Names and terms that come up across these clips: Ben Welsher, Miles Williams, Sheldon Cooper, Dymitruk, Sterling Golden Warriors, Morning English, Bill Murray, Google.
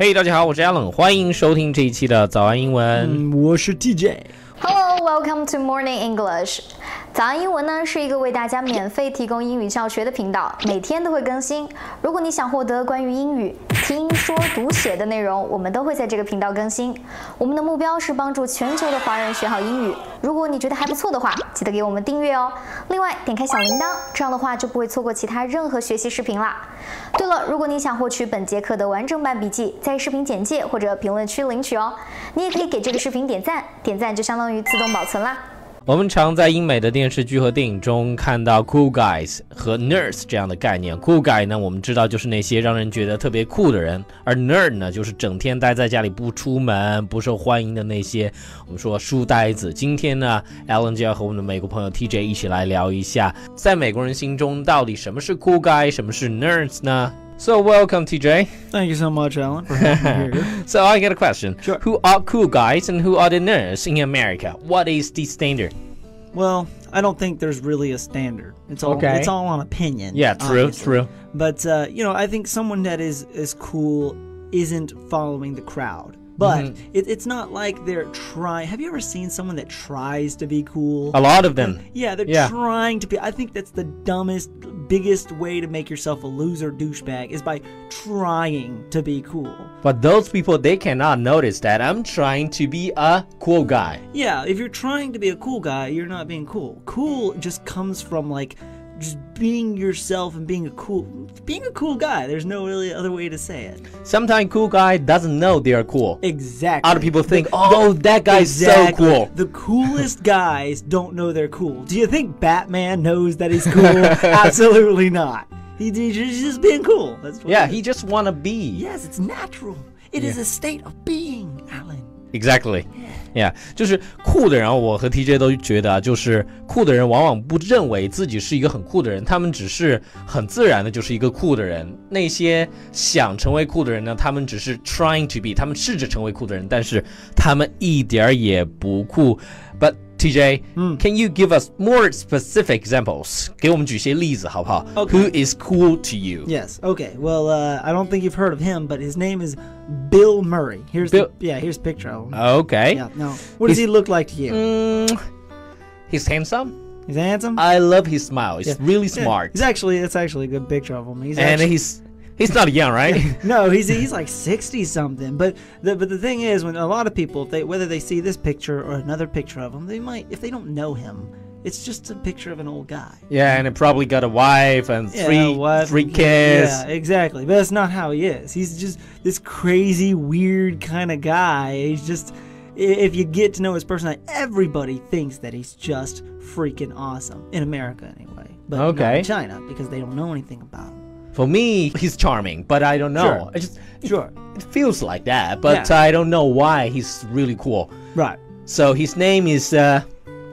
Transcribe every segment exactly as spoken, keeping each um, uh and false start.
嘿、hey, 大家好，我是 Alan， 欢迎收听这一期的早安英文。嗯、我是 D J。Hello, welcome to Morning English。早安英文呢是一个为大家免费提供英语教学的频道，每天都会更新。如果你想获得关于英语听说读写的内容，我们都会在这个频道更新。我们的目标是帮助全球的华人学好英语。如果你觉得还不错的话，记得给我们订阅哦。另外，点开小铃铛，这样的话就不会错过其他任何学习视频啦。对了，如果你想获取本节课的完整版笔记，在视频简介或者评论区领取哦。你也可以给这个视频点赞，点赞就相当于自动保存啦。我们常在英美的电视剧和电影中看到 cool guys 和 nerds 这样的概念。 cool guy 呢，我们知道就是那些让人觉得特别酷的人，而 nerd 呢，就是整天待在家里不出门不受欢迎的那些我们说书呆子。今天呢 Alan 就要和我们的美国朋友 T J 一起来聊一下，在美国人心中到底什么是 cool guy， 什么是 nerds 呢？ So welcome T J. Thank you so much Alan for having me here. So I got a question. Sure. Who are cool guys and who are the nerds in America? What is the standard? Well, I don't think there's really a standard. It's all okay. It's all on opinion. Yeah, true, obviously. True. But uh, you know, I think someone that is is cool isn't following the crowd. But mm-hmm. it, it's not like they're trying. Have you ever seen someone that tries to be cool? A lot of them. Yeah, they're yeah. trying to be. I think that's the dumbest, biggest way to make yourself a loser douchebag is by trying to be cool. But those people, they cannot notice that I'm trying to be a cool guy. Yeah, if you're trying to be a cool guy, you're not being cool. Cool just comes from like just being yourself and being a cool being a cool guy. There's no really other way to say it. Sometimes cool guy doesn't know they are cool. Exactly. Other people think, the, oh, the, that guy's exactly. so cool. The coolest guys don't know they're cool. Do you think Batman knows that he's cool? Absolutely not. He, he's just being cool. That's what yeah, he just want to be. Yes, it's natural. It yeah. is a state of being, Alan. Exactly. Yeah, 就是酷的人，我和 T J 都觉得，就是酷的人往往不认为自己是一个很酷的人，他们只是很自然的就是一个酷的人。那些想成为酷的人呢，他们只是 trying to be， 他们试着成为酷的人，但是他们一点也不酷。But T J,、嗯、can you give us more specific examples? 给我们举些例子好不好 okay. Who is cool to you? Yes, okay. Well,、uh, I don't think you've heard of him, but his name is Bill Murray. Here's Bill? The, yeah, here's a picture of him. Okay. Yeah, no. What does he's, he look like to you? Mm, he's handsome. He's handsome? I love his smile. He's yeah. really smart. He's actually, it's actually a good picture of him. He's and actually, he's... He's not young, right? No, he's he's like sixty something. But the but the thing is, when a lot of people, they whether they see this picture or another picture of him, they might if they don't know him, it's just a picture of an old guy. Yeah, and he probably got a wife and yeah, three wife, three kids. Yeah, exactly. But that's not how he is. He's just this crazy, weird kind of guy. He's just if you get to know his personality, everybody thinks that he's just freaking awesome in America anyway, but okay. not in China because they don't know anything about him. For me, he's charming, but I don't know. Sure. I just, sure. It feels like that, but yeah. I don't know why he's really cool. Right. So his name is uh,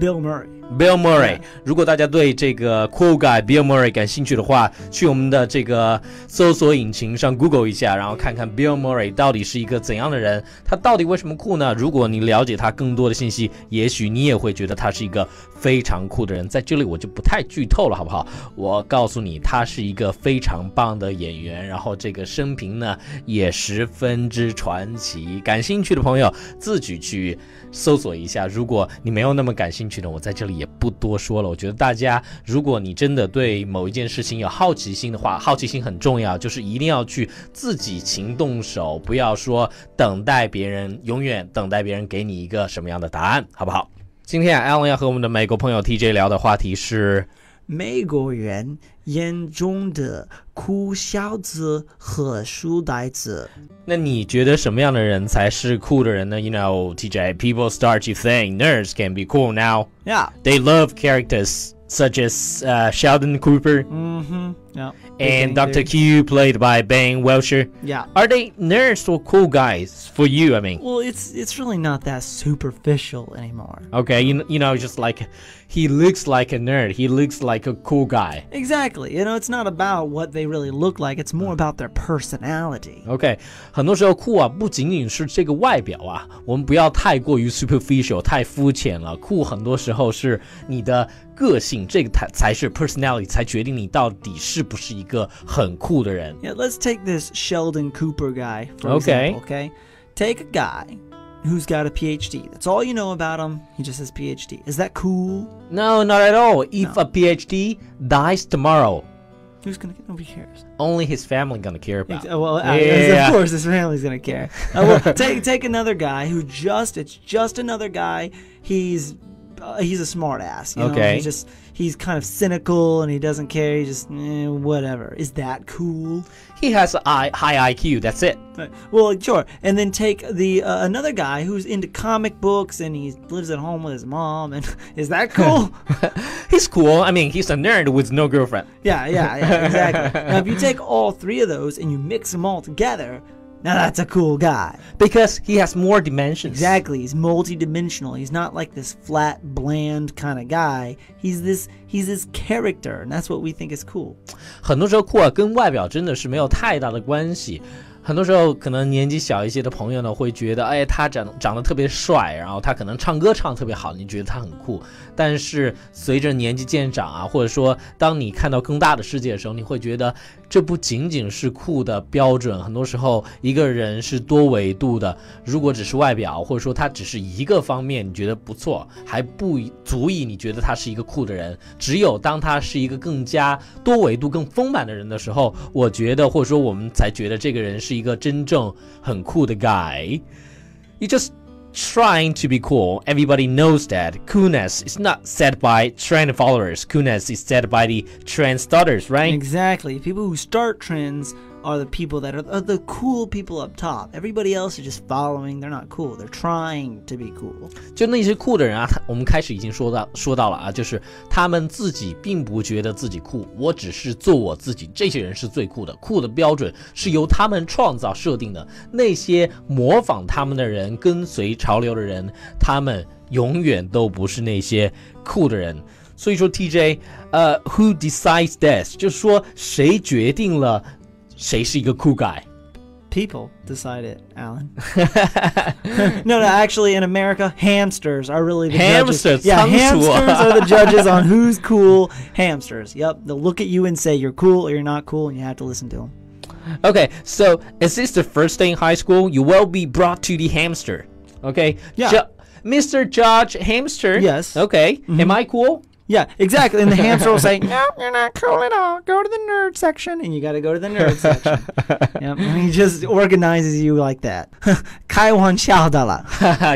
Bill Murray. Bill Murray. Yeah. 如果大家对这个 cool guy Bill Murray 感兴趣的话，去我们的这个搜索引擎上 Google 一下，然后看看 Bill Murray 到底是一个怎样的人，他到底为什么酷呢？如果你了解他更多的信息，也许你也会觉得他是一个非常酷的人。在这里我就不太剧透了，好不好？我告诉你，他是一个非常棒的演员，然后这个生平呢也十分之传奇。感兴趣的朋友自己去搜索一下。如果你没有那么感兴趣的，我在这里也不多说了。我觉得大家，如果你真的对某一件事情有好奇心的话，好奇心很重要，就是一定要去自己勤动手，不要说等待别人，永远等待别人给你一个什么样的答案，好不好？今天啊 Alan 要和我们的美国朋友 T J 聊的话题是美国人眼中的酷小子和书呆子。那你觉得什么样的人才是酷的人呢？ You know, T J, people start to think nerds can be cool now. Yeah. They love characters such as uh, Sheldon Cooper. Mm-hmm. Yeah. And Doctor Q played by Ben Welsher. Yeah. Are they nerds or cool guys for you, I mean? Well, it's it's really not that superficial anymore. Okay, you, you know, just like he looks like a nerd. He looks like a cool guy. Exactly. You know, it's not about what they really look like. It's more about their personality. Okay. 很多时候酷啊不仅仅是这个外表啊，我们不要太过于 superficial, 太肤浅了。酷很多时候是你的个性，这个才是 personality 才决定你到底是是不是一个很酷的人。Yeah, let's take this Sheldon Cooper guy for example, okay? Take a guy who's got a PhD. That's all you know about him. He just has PhD. Is that cool? No, not at all. If no. a PhD dies tomorrow, who's gonna care? Nobody cares. Only his family gonna care about. Well, yeah, yeah. Of course his family's gonna care. uh, well, take take another guy who just it's just another guy. He's uh, he's a smartass. You okay. Know? He just he's kind of cynical and he doesn't care. He just eh, whatever. Is that cool? He has a high I Q. That's it. Right. Well, sure. And then take the uh, another guy who's into comic books and he lives at home with his mom. And is that cool? He's cool. I mean, he's a nerd with no girlfriend. Yeah, yeah, yeah, exactly. Now, if you take all three of those and you mix them all together, now that's a cool guy. Because he has more dimensions. Exactly. He's multidimensional. He's not like this flat, bland kind of guy. He's this he's this character, and that's what we think is cool. 很多时候酷啊，跟外表真的是没有太大的关系。很多时候可能年纪小一些的朋友呢会觉得哎他长长得特别帅然后他可能唱歌唱得特别好你觉得他很酷但是随着年纪渐长啊或者说当你看到更大的世界的时候你会觉得这不仅仅是酷的标准很多时候一个人是多维度的如果只是外表或者说他只是一个方面你觉得不错还不足以你觉得他是一个酷的人只有当他是一个更加多维度更丰满的人的时候我觉得或者说我们才觉得这个人是一个真正很酷的 guy. You're just trying to be cool. Everybody knows that. Coolness is not set by trend followers. Coolness is set by the trend starters, right? Exactly. People who start trends are the people that are, are the cool people up top. Everybody else is just following. They're not cool. They're trying to be cool. 就那些酷的人啊，我们开始已经说到说到了啊，就是他们自己并不觉得自己酷，我只是做我自己。这些人是最酷的，酷的标准是由他们创造设定的。那些模仿他们的人，跟随潮流的人，他们永远都不是那些酷的人。所以说 T J， 呃、uh, ，Who decides this？ 就是说谁决定了。谁是一个酷 guy? People decide it, Alan. no, no, actually in America, hamsters are really the hamsters, judges. Yeah, hamsters are the judges on who's cool. Hamsters, yep. They'll look at you and say you're cool or you're not cool, and you have to listen to them. Okay, so is this the first day in high school? You will be brought to the hamster. Okay? Yeah. Ju- Mister Judge Hamster. Yes. Okay. Mm-hmm. Am I cool? Yeah, exactly. And the hamster will say, no, you're not cool at all. Go to the nerd section. And you got to go to the nerd section. Yep. And he just organizes you like that. 开玩笑的了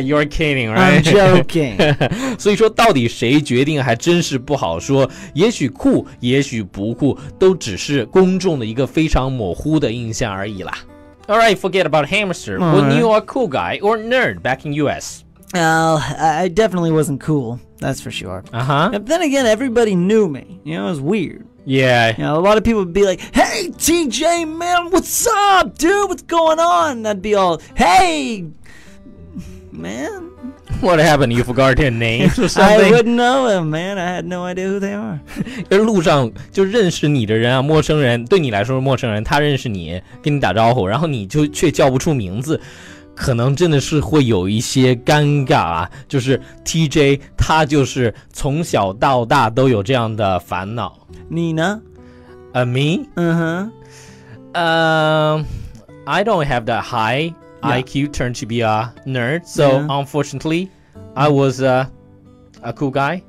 You're kidding, right? I'm joking. 所以说到底谁决定还真是不好说。也许酷，也许不酷，都只是公众的一个非常模糊的印象而已啦。All right, forget about hamster. All right. When you are a cool guy or nerd back in U S Well, I definitely wasn't cool. That's for sure. Uh-huh. But then again, everybody knew me. You know, it was weird. Yeah. You know, a lot of people would be like, hey, T J, man, what's up, dude? What's going on? And I'd be all, hey, man. What happened? You forgot their names or something? I wouldn't know them, man. I had no idea who they are. 路上就认识你的人啊，陌生人对你来说是陌生人，他认识你，跟你打招呼，然后你就却叫不出名字。可能真的是会有一些尴尬啊，就是 T J 他就是从小到大都有这样的烦恼。你呢？ Uh, me? Uh-huh. Uh, I don't have that high yeah. I Q turn to be a nerd, so yeah. unfortunately, I was uh, a cool guy.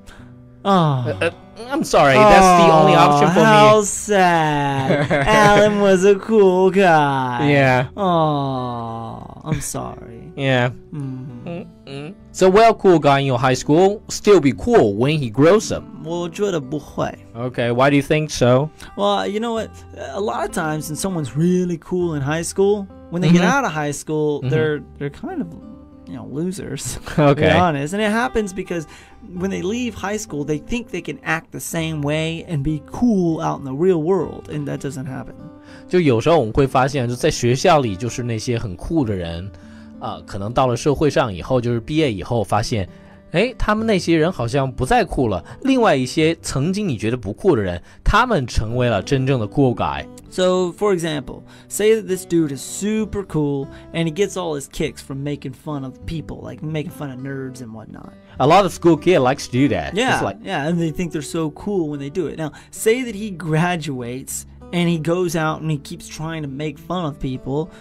Oh. Uh, uh, I'm sorry, oh, that's the only option for me. How sad. Alan was a cool guy. Yeah. Oh, I'm sorry. Yeah. Mm. Mm-hmm. So, well, cool guy in your high school, still be cool when he grows up. 我觉得不会. Okay, why do you think so? Well, you know what? A lot of times when someone's really cool in high school, when they mm-hmm. get out of high school, mm-hmm. they're they're kind of... You know, losers. Okay. To be honest. And it happens because when they leave high school, they think they can act the same way and be cool out in the real world, and that doesn't happen. 就有时候我们会发现，就在学校里就是那些很酷的人，啊、呃，可能到了社会上以后，就是毕业以后发现，哎，他们那些人好像不再酷了。另外一些曾经你觉得不酷的人，他们成为了真正的 cool guy。So, for example, say that this dude is super cool and he gets all his kicks from making fun of people, like making fun of nerds and whatnot. A lot of school kids like to do that. Yeah, like- yeah, and they think they're so cool when they do it. Now, say that he graduates and he goes out and he keeps trying to make fun of people.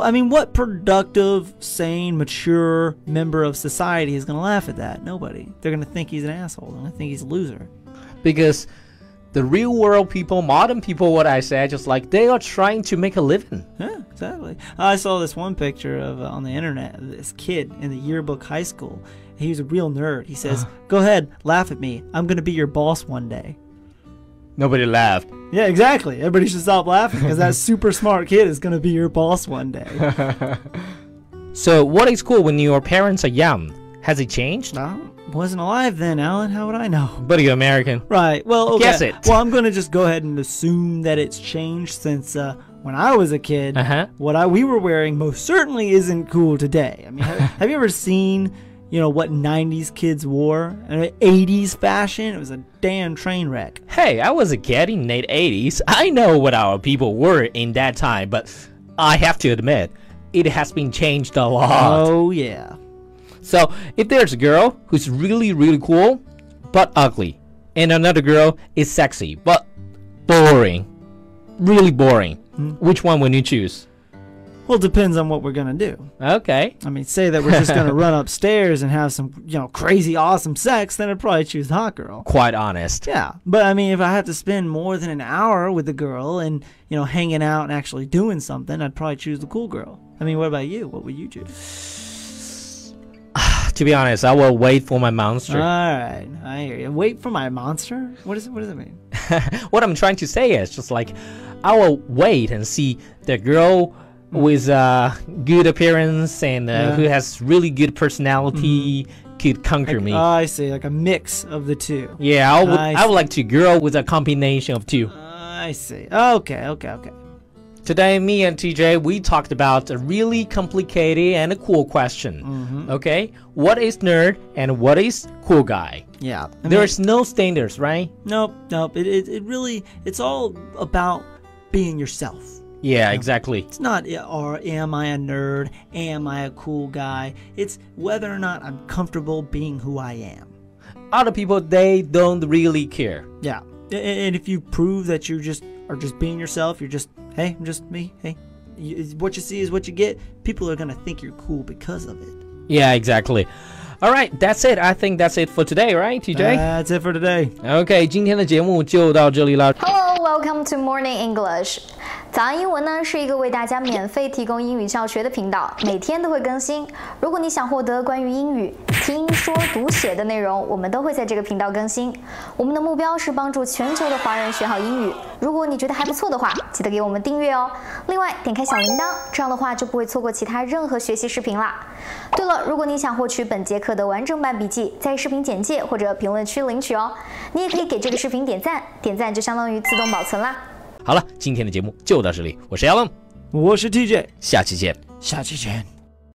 I mean, what productive, sane, mature member of society is going to laugh at that? Nobody. They're going to think he's an asshole. They're going to think he's a loser. Because the real world people, modern people, what I say, just like, they are trying to make a living. Yeah, exactly. I saw this one picture of uh, on the internet, this kid in the yearbook high school. He was a real nerd. He says, go ahead, laugh at me. I'm going to be your boss one day. Nobody laughed. Yeah, exactly. Everybody should stop laughing because that super smart kid is going to be your boss one day. So what is cool when your parents are young? Has it changed? I wasn't alive then, Alan. How would I know? But you're American. Right. Well, okay. Guess it. Well, I'm going to just go ahead and assume that it's changed since uh, when I was a kid, uh-huh. what I, we were wearing most certainly isn't cool today. I mean, have, have you ever seen, you know, what nineties kids wore? And eighties fashion? It was a damn train wreck. Hey, I was a kid in the eighties. I know what our people were in that time, but I have to admit, it has been changed a lot. Oh, yeah. So, if there's a girl who's really, really cool, but ugly, and another girl is sexy, but boring, really boring, mm-hmm. which one would you choose? Well, it depends on what we're going to do. Okay. I mean, say that we're just going to run upstairs and have some, you know, crazy awesome sex, then I'd probably choose the hot girl. Quite honest. Yeah. But, I mean, if I have to spend more than an hour with the girl and, you know, hanging out and actually doing something, I'd probably choose the cool girl. I mean, what about you? What would you choose? To be honest, I will wait for my monster. All right. I hear you. Wait for my monster? What is, what does it mean? What I'm trying to say is just like, I will wait and see the girl with a uh, good appearance and uh, yeah. who has really good personality mm-hmm. could conquer like, me. Oh, I see, like a mix of the two. Yeah, I would, I I would like to girl with a combination of two. Uh, I see. Okay, okay, okay. Today, me and T J, we talked about a really complicated and a cool question. Mm-hmm. Okay, what is nerd and what is cool guy? Yeah. I mean, there's no standards, right? Nope, nope. It, it, it really, it's all about being yourself. Yeah, exactly. It's not, or am I a nerd? Am I a cool guy? It's whether or not I'm comfortable being who I am. Other people, they don't really care. Yeah. And if you prove that you just are just being yourself, you're just, hey, I'm just me. Hey, what you see is what you get. People are going to think you're cool because of it. Yeah, exactly. All right, that's it. I think that's it for today, right, T J? That's it for today. Okay, 今天的节目就到这里了。Hello, welcome to Morning English. 早安英文呢是一个为大家免费提供英语教学的频道，每天都会更新。如果你想获得关于英语听说读写的内容，我们都会在这个频道更新。我们的目标是帮助全球的华人学好英语。如果你觉得还不错的话，记得给我们订阅哦。另外，点开小铃铛，这样的话就不会错过其他任何学习视频啦。对了，如果你想获取本节课的完整版笔记，在视频简介或者评论区领取哦。你也可以给这个视频点赞，点赞就相当于自动保存啦。 好了，今天的节目就到这里。我是Alan，我是T J，下期见，下期见。